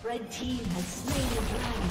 The red team has slain the dragon.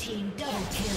team double kill.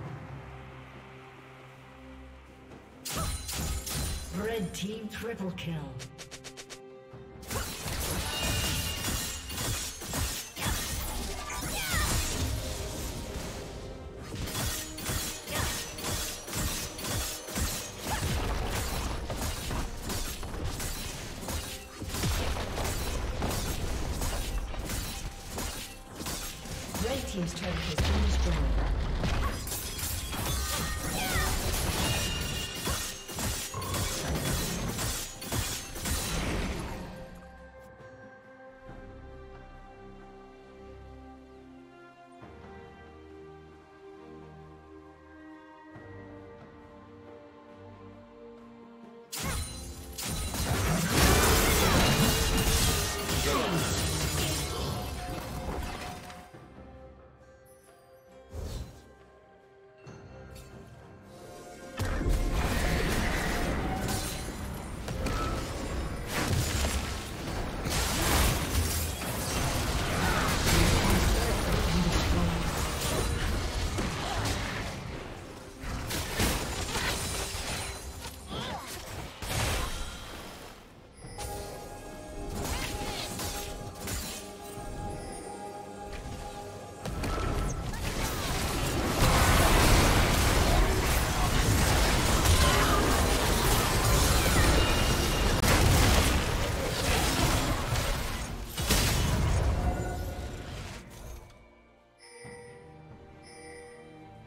Red team triple kill. Red team's turret has been destroyed.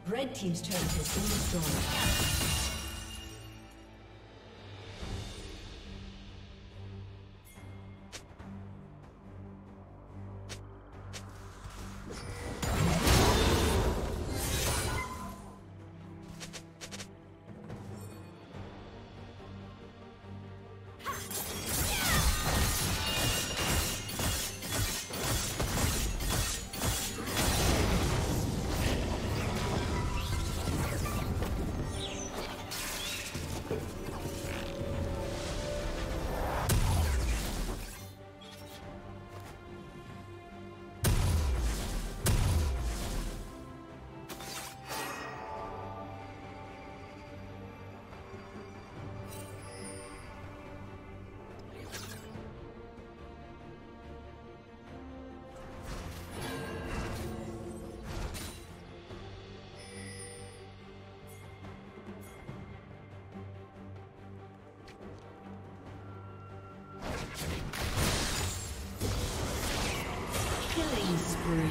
Red team's turret has been destroyed. Killing spree.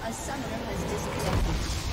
A summoner has disconnected.